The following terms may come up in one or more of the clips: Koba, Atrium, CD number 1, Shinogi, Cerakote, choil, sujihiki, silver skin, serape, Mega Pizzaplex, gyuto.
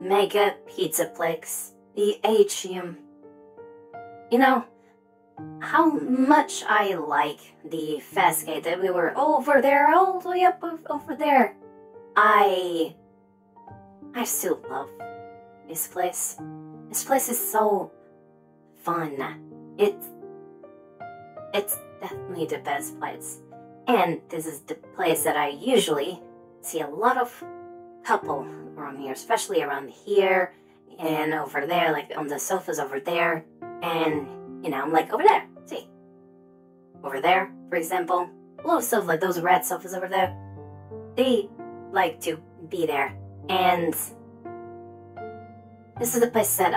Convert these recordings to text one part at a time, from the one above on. Mega Pizzaplex, the Atrium. You know, how much I like the fast gate that we were over there, all the way up over there. I still love this place. This place is so fun. It's definitely the best place. And this is the place that I usually see a lot of couple around here, especially around here and over there, like on the sofas over there. And, you know, I'm like, over there, see? Over there, for example. A lot of stuff like those red sofas over there. They like to be there. And this is the place that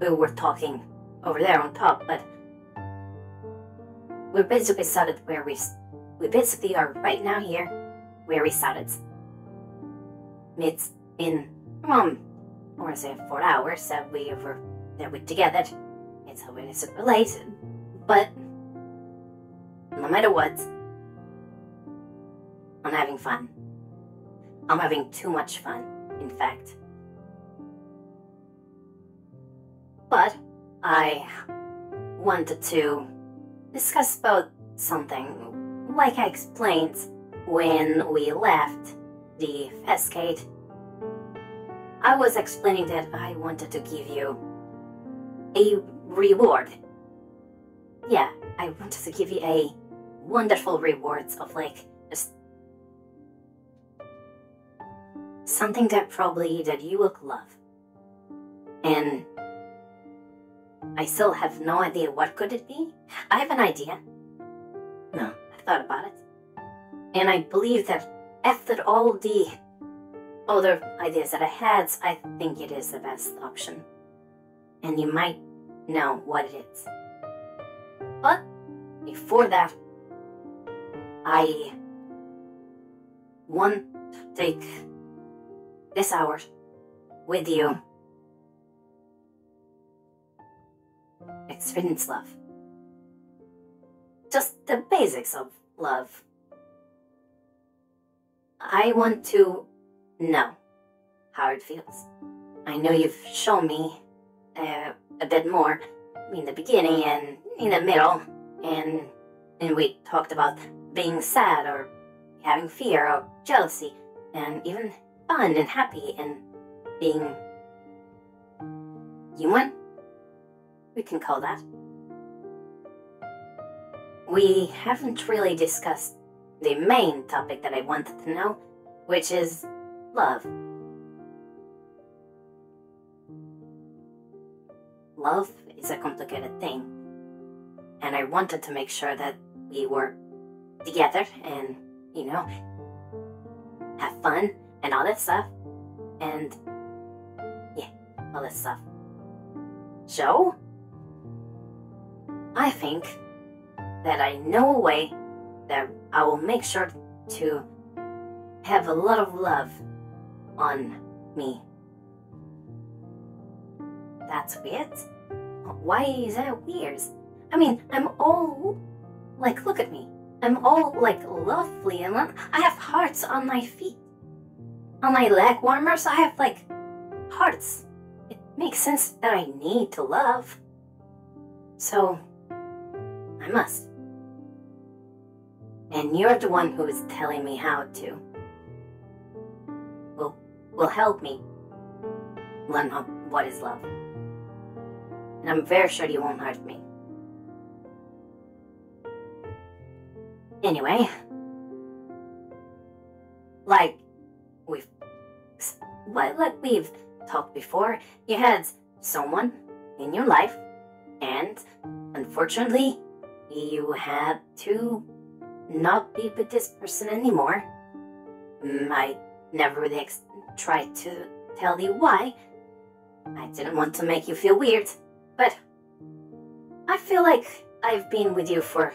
we were talking over there on top, but we're basically started where we basically are right now here, where we started. It's been around, I want to say 4 hours that we together. It's already super late, but no matter what, I'm having fun. I'm having too much fun, in fact. But I wanted to discuss about something, like I explained when we left the Festgate. I was explaining that I wanted to give you a reward. Yeah, I wanted to give you a wonderful reward of like just something that probably that you will love. And I still have no idea what could it be. I have an idea. No, I thought about it. And I believe that after all the other ideas that I had, I think it is the best option. And you might know what it is. But before that, I want to take this hour with you. Experience love. Just the basics of love. I want to know how it feels. I know you've shown me a bit more in the beginning and in the middle, and we talked about being sad or having fear or jealousy, and even fun and happy and being human. We can call that. We haven't really discussed the main topic that I wanted to know, which is love. Love is a complicated thing, and I wanted to make sure that we were together and, you know, have fun and all that stuff, and yeah, all that stuff. So I think that I know a way that I will make sure to have a lot of love on me. That's weird. Why is that weird? I mean, I'm all like, look at me. I'm all like lovely and I have hearts on my feet. On my leg warmers, I have like hearts. It makes sense that I need to love. So I must. And you're the one who is telling me how to. Will help me learn what is love. And I'm very sure you won't hurt me. Anyway, like we've talked before, you had someone in your life, and unfortunately, you had to not be with this person anymore. I never really tried to tell you why. I didn't want to make you feel weird, but I feel like I've been with you for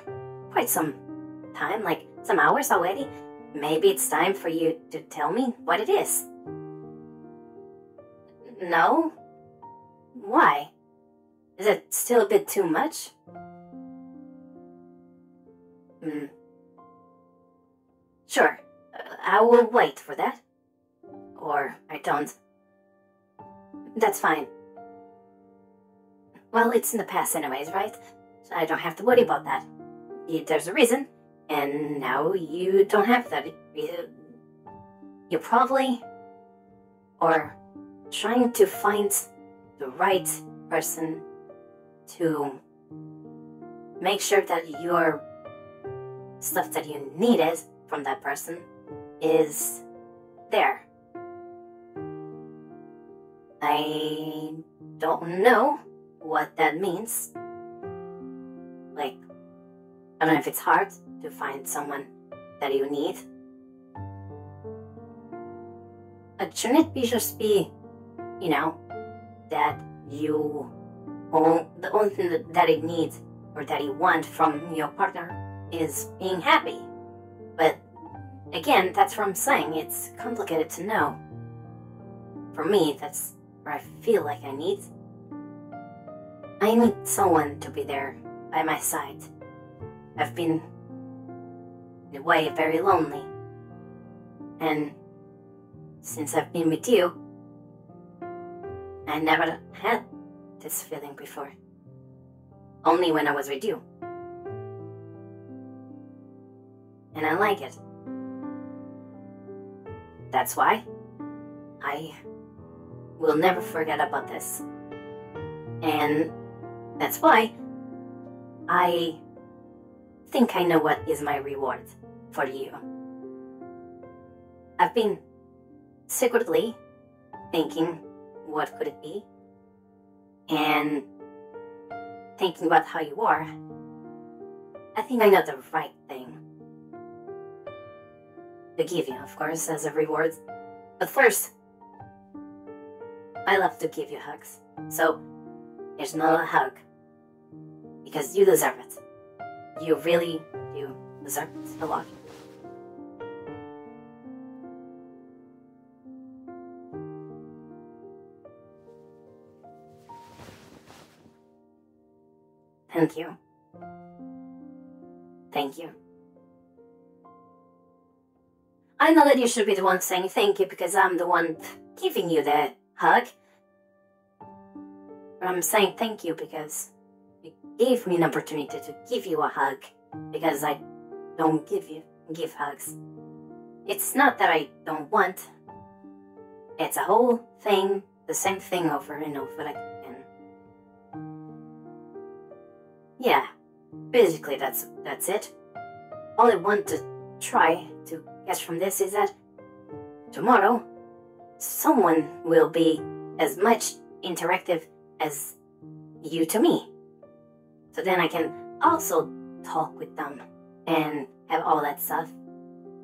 quite some time, like some hours already. Maybe it's time for you to tell me what it is. No? Why? Is it still a bit too much? Sure, I will wait for that. or I don't. That's fine. Well, it's in the past anyways, right? So I don't have to worry about that. There's a reason, and now you don't have that. You're probably or trying to find the right person to make sure that your stuff that you needed from that person is there. I don't know what that means. Like, I don't know if it's hard to find someone that you need. Shouldn't it be just be, you know, that you own, the only thing that it needs or that you want from your partner is being happy? But again, that's what I'm saying. It's complicated to know. For me, that's where I feel like I need someone to be there by my side. I've been, in a way, very lonely. And since I've been with you, I never had this feeling before. Only when I was with you. And I like it. That's why I will never forget about this. And that's why I think I know what is my reward for you. I've been secretly thinking, what could it be? And thinking about how you are. I think I know the right thing to give you, of course, as a reward. But first, I love to give you hugs. So there's not a hug, because you deserve it. You really do deserve it a lot. Thank you. Thank you. I know that you should be the one saying thank you, because I'm the one giving you the hug. But I'm saying thank you because you gave me an opportunity to give you a hug, because I don't give hugs. It's not that I don't want. It's a whole thing, the same thing over and over again. Yeah, basically that's it. All I want to try to get from this is that tomorrow someone will be as much interactive as you to me. So then I can also talk with them and have all that stuff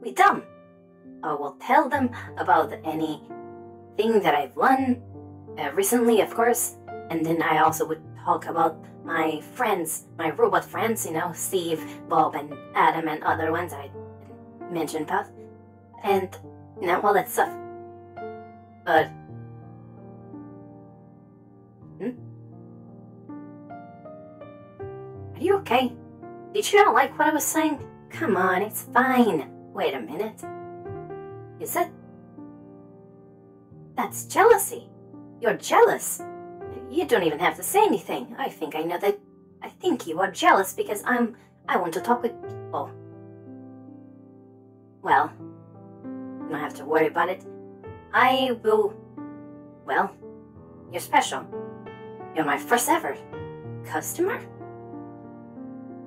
with them. I will tell them about anything that I've learned recently, of course, and then I also would talk about my friends, my robot friends, you know, Steve, Bob, and Adam, and other ones I mentioned about, and, you know, all that stuff. But, Are you okay? Did you not like what I was saying? Come on, it's fine. Wait a minute. Is it? That's jealousy. You're jealous. You don't even have to say anything. I think I know that. I think you are jealous because I want to talk with people. Well, you don't have to worry about it. I will. Well, you're special. You're my first ever customer?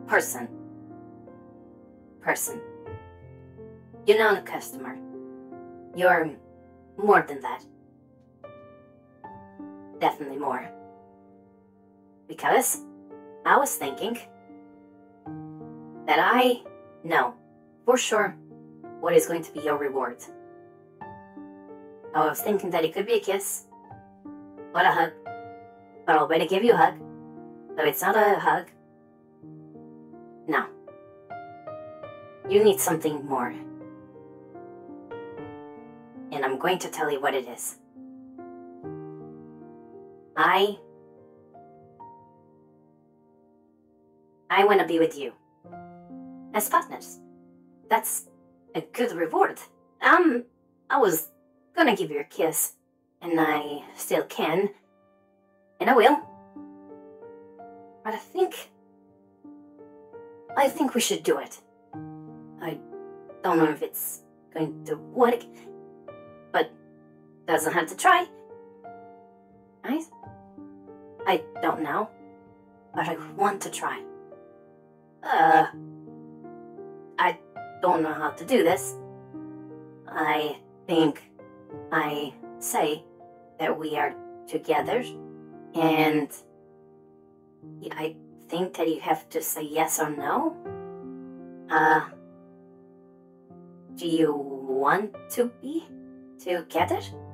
Person. You're not a customer. You're more than that. Definitely more. Because I was thinking that I know for sure what is going to be your reward. I was thinking that it could be a kiss or a hug, but I'll better give you a hug. So it's not a hug. No. You need something more. And I'm going to tell you what it is. I want to be with you as partners. That's a good reward. I was gonna give you a kiss, and I still can, and I will. But I think we should do it. I don't know if it's going to work, but doesn't have to try. I don't know, but I want to try. I don't know how to do this. I think I say that we are together, and I think that you have to say yes or no. Do you want to be together?